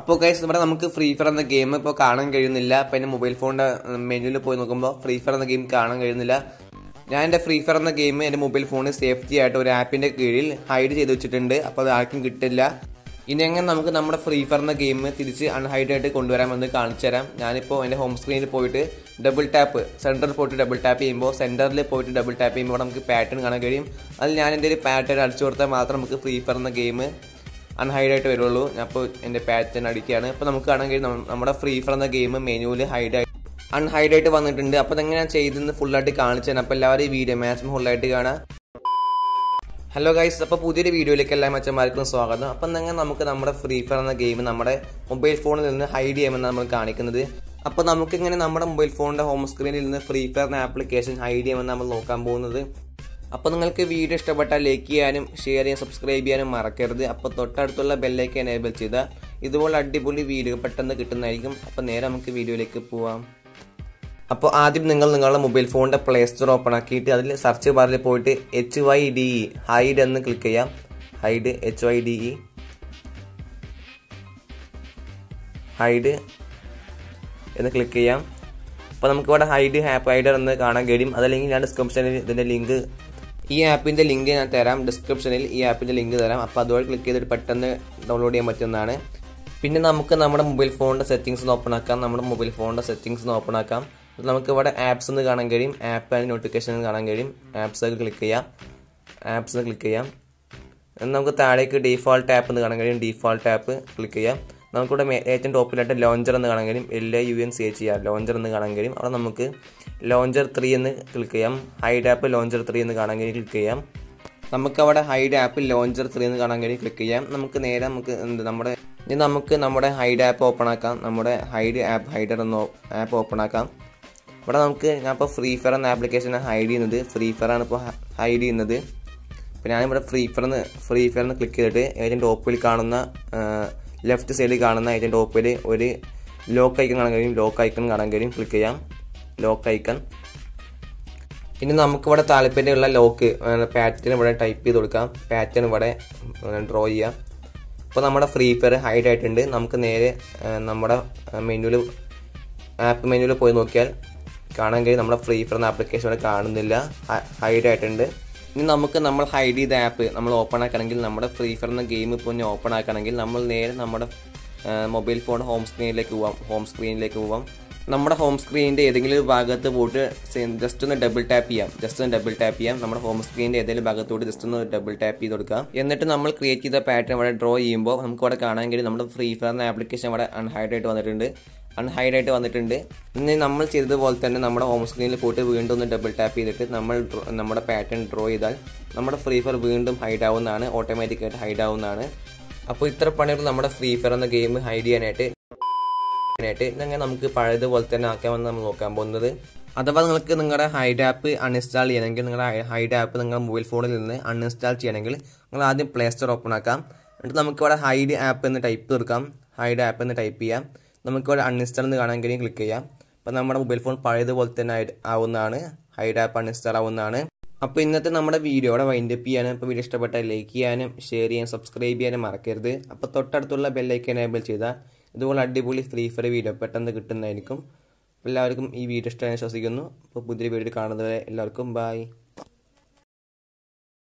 അപ്പോൾ ഗൈസ് ഇവിടെ നമുക്ക് ഫ്രീ ഫയർ എന്ന ഗെയിം ഇപ്പോൾ കാണാൻ കഴിയുന്നില്ല. അപ്പോൾ എൻ്റെ മൊബൈൽ ഫോണിൻ്റെ മെനുവിൽ പോയി നോക്കുമ്പോൾ ഫ്രീ ഫയർ എന്ന ഗെയിം കാണാൻ കഴിയുന്നില്ല. ഞാൻ എൻ്റെ ഫ്രീ ഫയർ എന്ന ഗെയിം എൻ്റെ മൊബൈൽ ഫോണിൽ സേഫ്റ്റി ആയിട്ട് ഒരു ആപ്പിൻ്റെ കീഴിൽ ഹൈഡ് ചെയ്ത് വെച്ചിട്ടുണ്ട്. അപ്പോൾ അത് ആർക്കും കിട്ടില്ല. ഇനി എങ്ങനെ നമുക്ക് നമ്മുടെ ഫ്രീ ഫയർ എന്ന ഗെയിം തിരിച്ച് അൺഹൈഡ് ആയിട്ട് കൊണ്ടുവരാമെന്ന് കാണിച്ചു തരാം. ഞാനിപ്പോൾ എൻ്റെ ഹോം സ്ക്രീനിൽ പോയിട്ട് ഡബിൾ ടാപ്പ് സെൻറ്ററിൽ പോയിട്ട് ഡബിൾ ടാപ്പ് ചെയ്യുമ്പോൾ നമുക്ക് പാറ്റേൺ കാണാൻ കഴിയും. അതിൽ ഞാൻ എൻ്റെ ഒരു പാറ്റേൺ അടിച്ചു കൊടുത്താൽ മാത്രം നമുക്ക് ഫ്രീ ഫയർ എന്ന ഗെയിം അൺഹൈഡ് ആയിട്ട് വരുള്ളൂ. അപ്പോൾ എൻ്റെ പാറ്റേൺ അടിക്കുകയാണ്. അപ്പോൾ നമുക്ക് കാണാൻ കഴിയും നമ്മുടെ ഫ്രീ ഫയർ എന്ന ഗെയിം മെനുവിൽ അൺഹൈഡ് ആയിട്ട് വന്നിട്ടുണ്ട്. അപ്പോൾ അതെങ്ങനെ ചെയ്തെന്ന് ഫുള്ളായിട്ട് കാണിച്ചു തരാം. അപ്പോൾ എല്ലാവരും ഈ വീഡിയോ മാക്സിമം ഫുള്ളായിട്ട് കാണാം. ഹലോ ഗൈസ്, അപ്പോൾ പുതിയൊരു വീഡിയോയിലേക്ക് എല്ലാ മച്ചന്മാർക്കും സ്വാഗതം. അപ്പം അങ്ങനെ നമുക്ക് നമ്മുടെ ഫ്രീ ഫയർ എന്ന ഗെയിം നമ്മുടെ മൊബൈൽ ഫോണിൽ നിന്ന് ഹൈഡ് ചെയ്യാമെന്ന് നമ്മൾ കാണിക്കുന്നത്. അപ്പോൾ നമുക്കിങ്ങനെ നമ്മുടെ മൊബൈൽ ഫോണിൻ്റെ ഹോം സ്ക്രീനിൽ നിന്ന് ഫ്രീ ഫയർ എന്ന ആപ്ലിക്കേഷൻ ഹൈഡ് ചെയ്യാമെന്ന് നമ്മൾ നോക്കാൻ പോകുന്നത്. അപ്പോൾ നിങ്ങൾക്ക് വീഡിയോ ഇഷ്ടപ്പെട്ടാൽ ലൈക്ക് ചെയ്യാനും ഷെയർ ചെയ്യാനും സബ്സ്ക്രൈബ് ചെയ്യാനും മറക്കരുത്. അപ്പോൾ തൊട്ടടുത്തുള്ള ബെല്ലൈക്കൻ എനേബിൾ ചെയ്താൽ ഇതുപോലെ അടിപൊളി വീഡിയോ പെട്ടെന്ന് കിട്ടുന്നതായിരിക്കും. അപ്പോൾ നേരെ നമുക്ക് വീഡിയോയിലേക്ക് പോവാം. അപ്പോൾ ആദ്യം നിങ്ങളുടെ മൊബൈൽ ഫോണിൻ്റെ പ്ലേ സ്റ്റോർ ഓപ്പൺ ആക്കിയിട്ട് അതിൽ സെർച്ച് ബാറിൽ പോയിട്ട് HYDE ഹൈഡ് എന്ന് ക്ലിക്ക് ചെയ്യാം. ഹൈഡ് HYDE ഹൈഡ് എന്ന് ക്ലിക്ക് ചെയ്യാം. അപ്പോൾ നമുക്കിവിടെ ഹൈഡ് ഹൈഡർ എന്ന് കാണാൻ കഴിയും. അതല്ലെങ്കിൽ ഞാൻ ഡിസ്ക്രിപ്ഷനിൽ ഇതിൻ്റെ ലിങ്ക് ഈ ആപ്പിൻ്റെ ലിങ്ക് ഞാൻ തരാം. അപ്പോൾ അതുവഴി ക്ലിക്ക് ചെയ്തിട്ട് പെട്ടെന്ന് ഡൗൺലോഡ് ചെയ്യാൻ പറ്റുന്നതാണ്. പിന്നെ നമുക്ക് നമ്മുടെ മൊബൈൽ ഫോണിൻ്റെ സെറ്റിംഗ്സ് ഓപ്പൺ ആക്കാം. നമുക്ക് ഇവിടെ ആപ്സ് എന്ന് കാണാൻ കഴിയും. ആപ്പ് ആൻഡ് നോട്ടിഫിക്കേഷൻ എന്ന് കാണാൻ കഴിയും. ആപ്സൊക്കെ ക്ലിക്ക് ചെയ്യാം. നമുക്ക് താഴേക്ക് ഡിഫോൾട്ട് ആപ്പ് എന്ന് കാണാൻ കഴിയും. ഡിഫോൾട്ട് ആപ്പ് ക്ലിക്ക് ചെയ്യാം. നമുക്കിവിടെ ഏറ്റവും ടോപ്പിലായിട്ട് ലോഞ്ചർ എന്ന് കാണാൻ കഴിയും. LAUNCHER ലോഞ്ചർ എന്ന് കാണാൻ കഴിയും. അവിടെ നമുക്ക് ലോഞ്ചർ 3 എന്ന് ക്ലിക്ക് ചെയ്യാം. ഹൈഡ് ആപ്പ് ലോഞ്ചർ 3 എന്ന് കാണാൻ കഴിയും. ക്ലിക്ക് ചെയ്യാം. നമുക്കവിടെ ഹൈഡ് ആപ്പ് ലോഞ്ചർ 3 എന്ന് കാണാൻ കഴിയും. ക്ലിക്ക് ചെയ്യാം. നമുക്ക് നേരെ നമ്മുടെ ഹൈഡ് ആപ്പ് ഓപ്പൺ ആക്കാം. നമ്മുടെ ഹൈഡ് ആപ്പ് ഹൈഡർ എന്ന ആപ്പ് ഓപ്പൺ ആക്കാം. ഇവിടെ നമുക്ക് ഞാനിപ്പോൾ ഫ്രീ ഫയർ എന്ന ആപ്ലിക്കേഷനാണ് ഹൈഡ് ചെയ്യുന്നത്. ഫ്രീ ഫയർ ആണ് ഇപ്പോൾ ഹൈഡ് ചെയ്യുന്നത്. അപ്പോൾ ഞാനിവിടെ ഫ്രീ ഫയർന്ന് ക്ലിക്ക് ചെയ്തിട്ട് ഏറ്റവും ടോപ്പിൽ കാണുന്ന ലെഫ്റ്റ് സൈഡിൽ കാണുന്ന ഏറ്റവും ടോപ്പിൽ ഒരു ലോക്ക് ഐക്കൺ കാണാൻ കഴിയും. ക്ലിക്ക് ചെയ്യാം ലോക്ക് ഐക്കൺ. ഇനി നമുക്കിവിടെ താല്പര്യമുള്ള ലോക്ക് പാറ്റേൺ ഇവിടെ ടൈപ്പ് ചെയ്ത് കൊടുക്കാം. പാറ്റേൺ ഇവിടെ ഡ്രോ ചെയ്യാം. ഇപ്പോൾ നമ്മുടെ ഫ്രീ ഫയർ ഹൈഡ് ആയിട്ടുണ്ട്. നമുക്ക് നേരെ നമ്മുടെ ആപ്പ് മെനുവിൽ പോയി നോക്കിയാൽ കാണാൻ കഴിയും നമ്മുടെ ഫ്രീ ഫയർ എന്ന ആപ്ലിക്കേഷൻ ഇവിടെ കാണുന്നില്ല, ഹൈഡ് ആയിട്ടുണ്ട്. ഇനി നമ്മൾ ഹൈഡ് ചെയ്ത ആപ്പ് നമ്മൾ ഓപ്പൺ ആക്കണമെങ്കിൽ നമ്മുടെ ഫ്രീ ഫയർ എന്ന ഗെയിം ഇപ്പോൾ ഇനി ഓപ്പൺ ആക്കണമെങ്കിൽ നമ്മൾ നേരെ നമ്മുടെ മൊബൈൽ ഫോൺ ഹോം സ്ക്രീനിലേക്ക് പോവാം. നമ്മുടെ ഹോം സ്ക്രീനിൻ്റെ ഏതെങ്കിലും ഭാഗത്ത് പോയിട്ട് ജസ്റ്റ് ഒന്ന് ഡബിൾ ടാപ്പ് ചെയ്യാം. നമ്മുടെ ഹോം സ്ക്രീനിൻ്റെ ഏതെങ്കിലും ഭാഗത്ത് പോയിട്ട് ജസ്റ്റ് ഒന്ന് ഡബിൾ ടാപ്പ് ചെയ്ത് കൊടുക്കാം. എന്നിട്ട് നമ്മൾ ക്രിയേറ്റ് ചെയ്ത പാറ്റേൺ ഇവിടെ ഡ്രോ ചെയ്യുമ്പോൾ നമുക്ക് ഇവിടെ കാണാൻ കഴിയും നമ്മുടെ ഫ്രീ ഫയർ എന്ന ആപ്ലിക്കേഷൻ ഇവിടെ അൺഹൈഡ് ആയിട്ട് വന്നിട്ടുണ്ട്. ഇനി നമ്മൾ ചെയ്തതുപോലെ തന്നെ നമ്മുടെ ഹോം സ്ക്രീനിൽ പോയിട്ട് വീണ്ടും ഒന്ന് ഡബിൾ ടാപ്പ് ചെയ്തിട്ട് നമ്മുടെ പാറ്റേൺ ഡ്രോ ചെയ്താൽ നമ്മുടെ ഫ്രീ ഫയർ വീണ്ടും ഹൈഡ് ആവുന്നതാണ്, ഓട്ടോമാറ്റിക്കായിട്ട് ഹൈഡ് ആവുന്നതാണ്. അപ്പോൾ ഇത്ര പണികൾ നമ്മുടെ ഫ്രീ ഫയർ എന്ന ഗെയിം ഹൈഡ് ചെയ്യാനായിട്ട് ഇതങ്ങനെ നമുക്ക് പഴയതുപോലെ തന്നെ ആക്കാമെന്ന് നമ്മൾ നോക്കാൻ പോകുന്നത്. അഥവാ നിങ്ങൾക്ക് നിങ്ങളുടെ ഹൈഡ് ആപ്പ് അൺഇൻസ്റ്റാൾ ചെയ്യണമെങ്കിൽ നിങ്ങളുടെ ഹൈഡ് ആപ്പ് നിങ്ങളുടെ മൊബൈൽ ഫോണിൽ നിന്ന് അൺഇൻസ്റ്റാൾ ചെയ്യണമെങ്കിൽ നിങ്ങൾ ആദ്യം പ്ലേ സ്റ്റോർ ഓപ്പൺ ആക്കാം. എന്നിട്ട് നമുക്കിവിടെ ഹൈഡ് ആപ്പ് എന്ന് ടൈപ്പ് ചെയ്യാം. നമുക്കിവിടെ അൺഇൻസ്റ്റാൾ എന്ന് കാണാൻ കഴിയും. ക്ലിക്ക് ചെയ്യാം. അപ്പോൾ നമ്മുടെ മൊബൈൽ ഫോൺ പഴയതുപോലെ തന്നെ ആവുന്നതാണ്, ഹൈഡ് ആപ്പ് അൺഇൻസ്റ്റാൾ ആവുന്നതാണ്. അപ്പോൾ ഇന്നത്തെ നമ്മുടെ വീഡിയോയുടെ വൈൻഡപ്പ് ചെയ്യാനും ഇപ്പോൾ വീഡിയോ ഇഷ്ടപ്പെട്ടാൽ ലൈക്ക് ചെയ്യാനും ഷെയർ ചെയ്യാനും സബ്സ്ക്രൈബ് ചെയ്യാനും മറക്കരുത്. അപ്പോൾ തൊട്ടടുത്തുള്ള ബെല്ലൈക്കൻ എനേബിൾ ചെയ്താൽ ഇതുപോലെ അടിപൊളി ഫ്രീ ഫയർ വീഡിയോ പെട്ടെന്ന് കിട്ടുന്നതായിരിക്കും. എല്ലാവർക്കും ഈ വീഡിയോ ഇഷ്ടമായി വിശ്വസിക്കുന്നു. അപ്പോൾ പുതിയ വീഡിയോ കാണുന്നവരെ എല്ലാവർക്കും ബൈ.